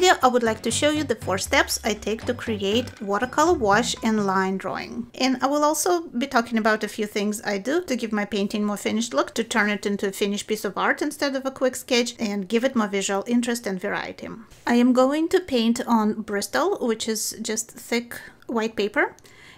video, I would like to show you the 4 steps I take to create watercolor wash and line drawing. And I will also be talking about a few things I do to give my painting more finished look, to turn it into a finished piece of art instead of a quick sketch, and give it more visual interest and variety. I am going to paint on Bristol, which is just thick white paper.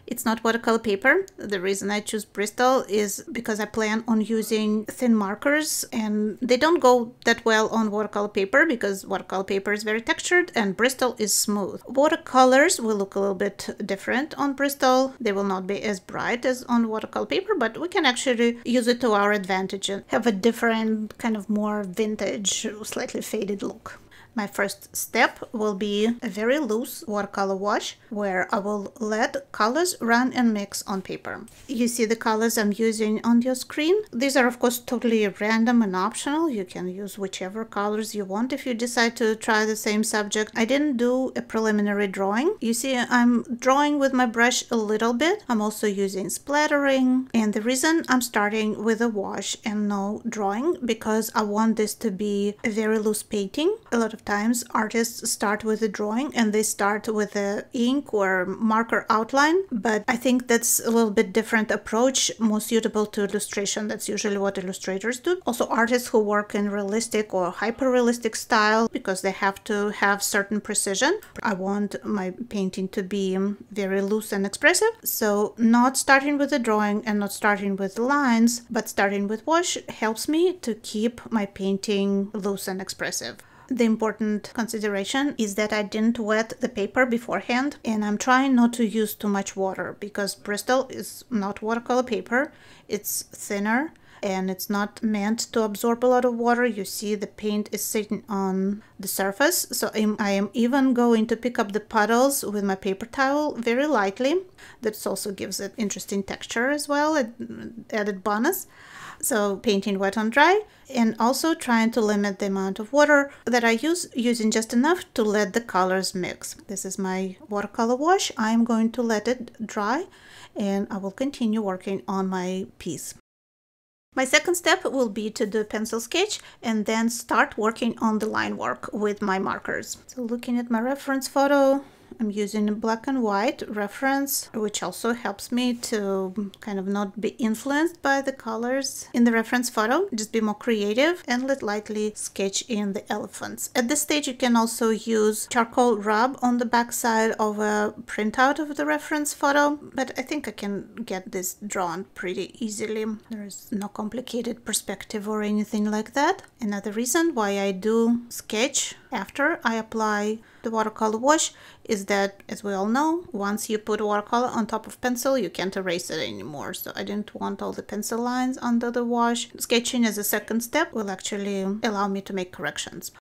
It's not watercolor paper. The reason I choose Bristol is because I plan on using thin markers, and they don't go that well on watercolor paper because watercolor paper is very textured and Bristol is smooth. Watercolors will look a little bit different on Bristol. They will not be as bright as on watercolor paper, but we can actually use it to our advantage and have a different kind of more vintage, slightly faded look. My first step will be a very loose watercolor wash where I will let colors run and mix on paper. You see the colors I'm using on your screen. These are of course totally random and optional. You can use whichever colors you want if you decide to try the same subject. I didn't do a preliminary drawing. You see I'm drawing with my brush a little bit. I'm also using splattering. And the reason I'm starting with a wash and no drawing, because I want this to be a very loose painting. A lot of times artists start with a drawing and they start with a ink or marker outline, but I think that's a little bit different approach, more suitable to illustration. That's usually what illustrators do. Also artists who work in realistic or hyper-realistic style, because they have to have certain precision. I want my painting to be very loose and expressive, so not starting with a drawing and not starting with lines, but starting with wash helps me to keep my painting loose and expressive. The important consideration is that I didn't wet the paper beforehand, and I'm trying not to use too much water because Bristol is not watercolor paper, it's thinner and it's not meant to absorb a lot of water. You see the paint is sitting on the surface, so I am even going to pick up the puddles with my paper towel very lightly. That also gives it interesting texture as well, an added bonus. So painting wet on dry, and also trying to limit the amount of water that I use, using just enough to let the colors mix. This is my watercolor wash. I'm going to let it dry and I will continue working on my piece. My second step will be to do a pencil sketch and then start working on the line work with my markers. So looking at my reference photo, I'm using a black and white reference, which also helps me to kind of not be influenced by the colors in the reference photo. Just be more creative and let lightly sketch in the elephants. At this stage, you can also use charcoal rub on the backside of a printout of the reference photo, but I think I can get this drawn pretty easily. There is no complicated perspective or anything like that. Another reason why I do sketch after I apply the watercolor wash is that, as we all know, once you put watercolor on top of pencil, you can't erase it anymore. So I didn't want all the pencil lines under the wash. Sketching as a second step will actually allow me to make corrections.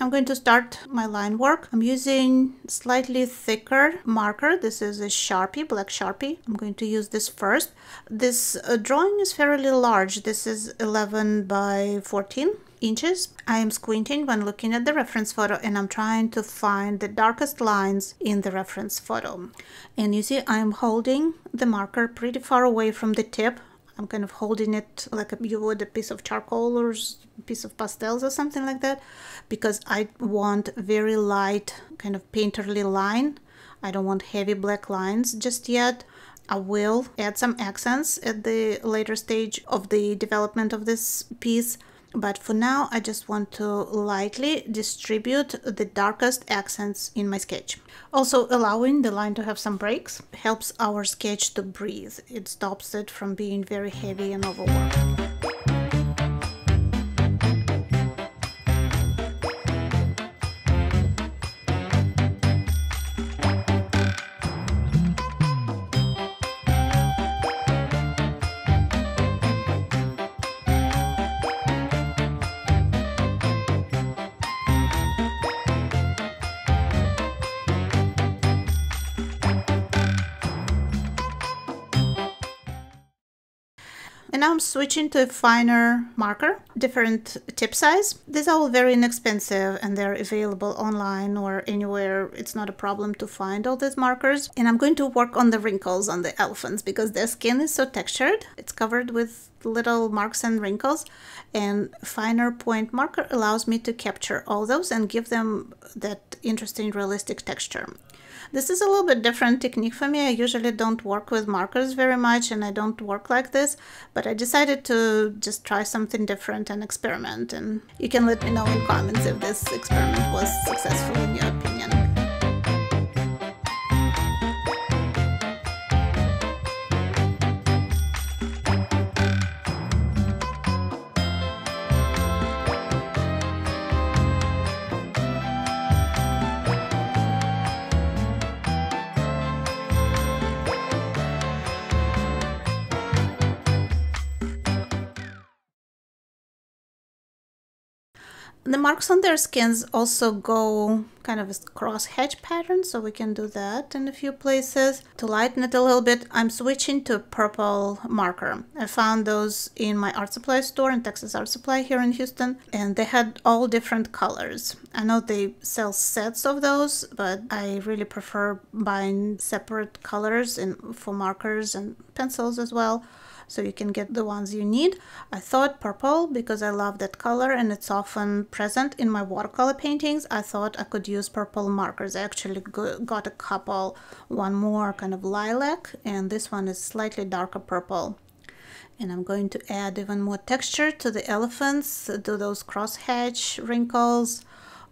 I'm going to start my line work. I'm using slightly thicker marker. This is a Sharpie, black Sharpie. I'm going to use this first. This drawing is fairly large. This is 11 by 14 inches. I am squinting when looking at the reference photo, and I'm trying to find the darkest lines in the reference photo. And you see I'm holding the marker pretty far away from the tip. I'm kind of holding it like you would a piece of charcoal or a piece of pastels or something like that, because I want very light kind of painterly line. I don't want heavy black lines just yet. I will add some accents at the later stage of the development of this piece. But for now, I just want to lightly distribute the darkest accents in my sketch. Also, allowing the line to have some breaks helps our sketch to breathe. It stops it from being very heavy and overworked. And now I'm switching to a finer marker, different tip size. These are all very inexpensive and they're available online or anywhere. It's not a problem to find all these markers. And I'm going to work on the wrinkles on the elephants because their skin is so textured. It's covered with little marks and wrinkles, and finer point marker allows me to capture all those and give them that interesting realistic texture. This is a little bit different technique for me. I usually don't work with markers very much and I don't work like this, but I decided to just try something different and experiment, and you can let me know in comments if this experiment was successful in your opinion. The marks on their skins also go kind of a cross-hatch pattern, so we can do that in a few places. To lighten it a little bit, I'm switching to a purple marker. I found those in my art supply store in Texas Art Supply here in Houston, and they had all different colors. I know they sell sets of those, but I really prefer buying separate colors and for markers and pencils as well. So you can get the ones you need. I thought purple because I love that color and it's often present in my watercolor paintings. I thought I could use purple markers. I actually got a couple, one more kind of lilac, and this one is slightly darker purple. And I'm going to add even more texture to the elephants, do those cross-hatch wrinkles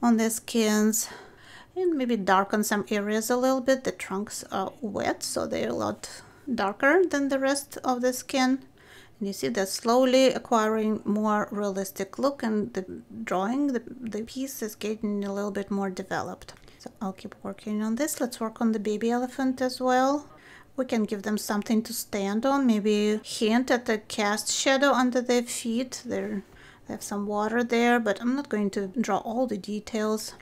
on their skins, and maybe darken some areas a little bit. The trunks are wet, so they're a lot darker than the rest of the skin, and you see they're slowly acquiring more realistic look, and the drawing, the piece is getting a little bit more developed. So I'll keep working on this. Let's work on the baby elephant as well. We can give them something to stand on, maybe hint at the cast shadow under their feet. They have some water there, but I'm not going to draw all the details.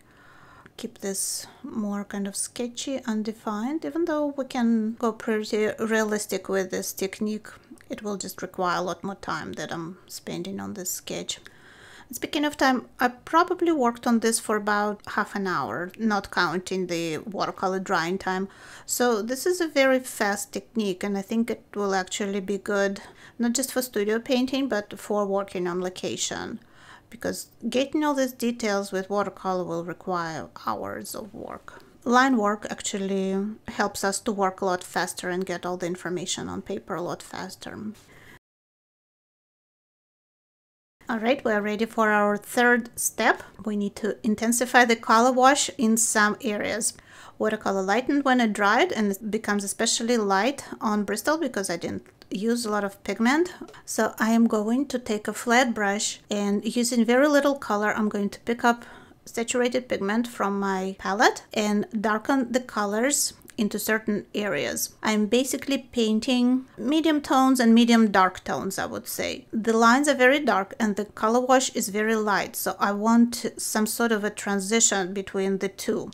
Keep this more kind of sketchy, undefined, even though we can go pretty realistic with this technique. It will just require a lot more time that I'm spending on this sketch. Speaking of time, I probably worked on this for about half an hour, not counting the watercolor drying time. So this is a very fast technique, and I think it will actually be good, not just for studio painting, but for working on location. Because getting all these details with watercolor will require hours of work. Line work actually helps us to work a lot faster and get all the information on paper a lot faster. All right, we're ready for our third step. We need to intensify the color wash in some areas. Watercolor lightened when it dried, and it becomes especially light on Bristol because I didn't use a lot of pigment. So I am going to take a flat brush, and using very little color, I'm going to pick up saturated pigment from my palette and darken the colors into certain areas. I'm basically painting medium tones and medium dark tones, I would say. The lines are very dark and the color wash is very light, so I want some sort of a transition between the two.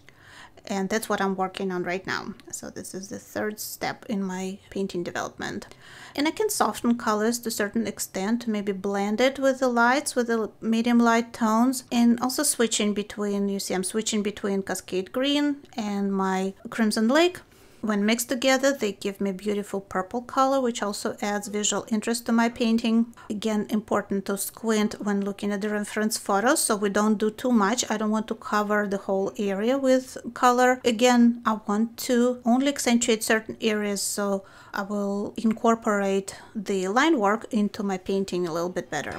And that's what I'm working on right now. So this is the third step in my painting development. And I can soften colors to a certain extent, maybe blend it with the lights, with the medium light tones, and also switching between, you see I'm switching between Cascade Green and my Crimson Lake. When mixed together, they give me beautiful purple color, which also adds visual interest to my painting. Again, important to squint when looking at the reference photos, so we don't do too much. I don't want to cover the whole area with color. Again, I want to only accentuate certain areas, so I will incorporate the line work into my painting a little bit better.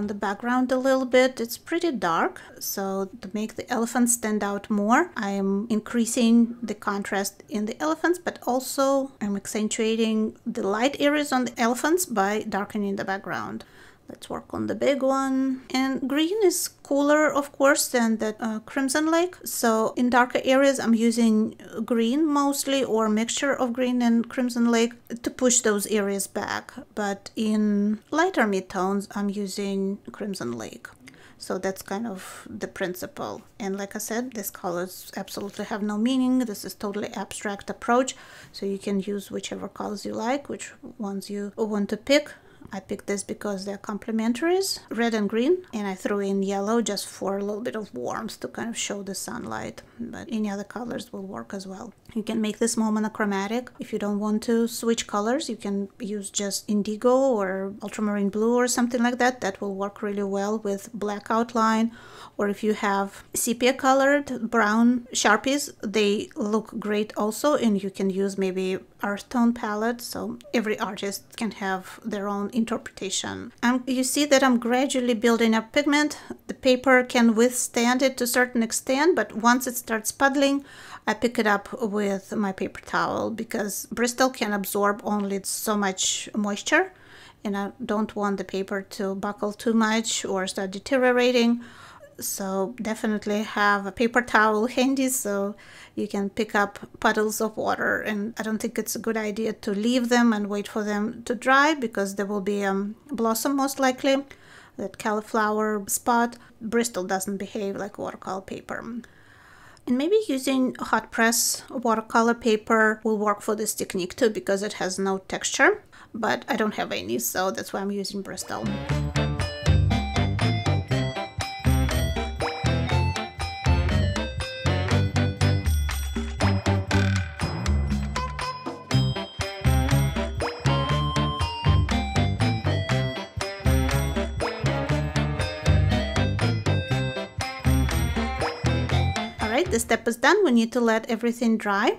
The background a little bit. It's pretty dark, so to make the elephants stand out more, I'm increasing the contrast in the elephants, but also I'm accentuating the light areas on the elephants by darkening the background. Let's work on the big one. And green is cooler, of course, than the Crimson Lake. So in darker areas, I'm using green mostly, or a mixture of green and Crimson Lake, to push those areas back. But in lighter mid-tones, I'm using Crimson Lake. So that's kind of the principle. And like I said, these colors absolutely have no meaning. This is totally abstract approach. So you can use whichever colors you like, which ones you want to pick. I picked this because they're complementaries, red and green, and I threw in yellow just for a little bit of warmth to kind of show the sunlight, but any other colors will work as well. You can make this more monochromatic. If you don't want to switch colors, you can use just indigo or ultramarine blue or something like that. That will work really well with black outline, or if you have sepia colored brown Sharpies, they look great also, and you can use maybe earth tone palette, so every artist can have their own interpretation. And you see that I'm gradually building up pigment. The paper can withstand it to a certain extent, but once it starts puddling, I pick it up with my paper towel, because Bristol can absorb only so much moisture, and I don't want the paper to buckle too much or start deteriorating. So definitely have a paper towel handy so you can pick up puddles of water. And I don't think it's a good idea to leave them and wait for them to dry, because there will be a blossom most likely, that cauliflower spot. Bristol doesn't behave like watercolor paper. And maybe using hot press watercolor paper will work for this technique too, because it has no texture, but I don't have any, so that's why I'm using Bristol. This step is done. We need to let everything dry.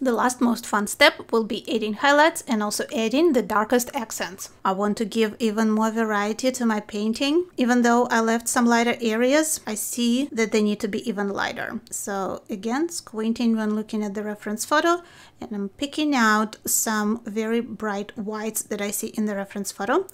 The last most fun step will be adding highlights and also adding the darkest accents. I want to give even more variety to my painting. Even though I left some lighter areas, I see that they need to be even lighter. So again, squinting when looking at the reference photo, and I'm picking out some very bright whites that I see in the reference photo.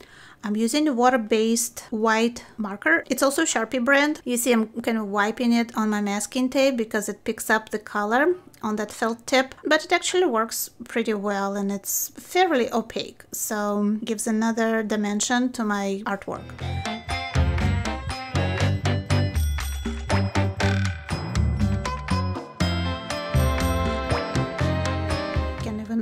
I'm using a water-based white marker. It's also Sharpie brand. You see I'm kind of wiping it on my masking tape because it picks up the color on that felt tip, but it actually works pretty well and it's fairly opaque, so gives another dimension to my artwork.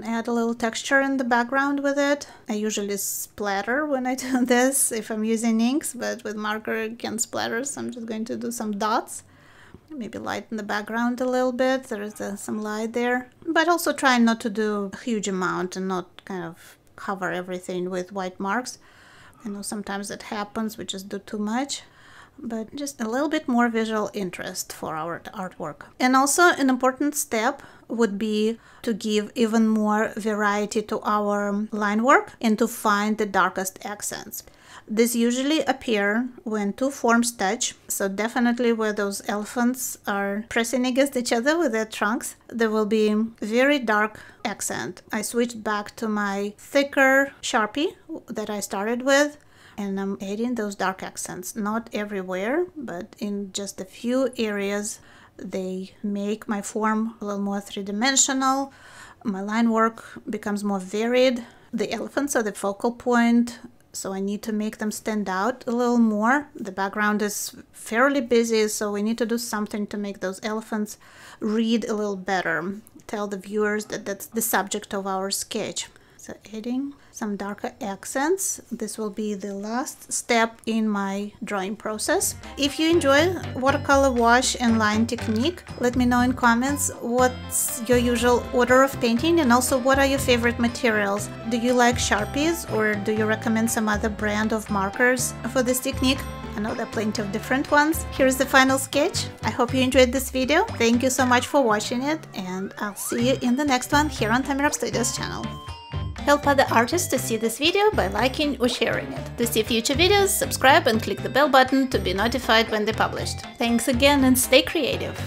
Add a little texture in the background with it. I usually splatter when I do this if I'm using inks, but with marker it can splatter, so I'm just going to do some dots. Maybe lighten the background a little bit. There is some light there. But also try not to do a huge amount and not kind of cover everything with white marks. I know sometimes it happens, we just do too much. But just a little bit more visual interest for our artwork. And also an important step would be to give even more variety to our line work and to find the darkest accents. These usually appear when two forms touch, so definitely where those elephants are pressing against each other with their trunks, there will be very dark accent. I switched back to my thicker Sharpie that I started with, and I'm adding those dark accents, not everywhere, but in just a few areas. They make my form a little more three-dimensional, my line work becomes more varied. The elephants are the focal point, so I need to make them stand out a little more. The background is fairly busy, so we need to do something to make those elephants read a little better, tell the viewers that that's the subject of our sketch. So adding some darker accents. This will be the last step in my drawing process. If you enjoy watercolor wash and line technique, let me know in comments what's your usual order of painting, and also what are your favorite materials. Do you like Sharpies, or do you recommend some other brand of markers for this technique? I know there are plenty of different ones. Here's the final sketch. I hope you enjoyed this video. Thank you so much for watching it, and I'll see you in the next one here on Tummy Rubb Studio's channel. Help other artists to see this video by liking or sharing it. To see future videos, subscribe and click the bell button to be notified when they're published. Thanks again and stay creative!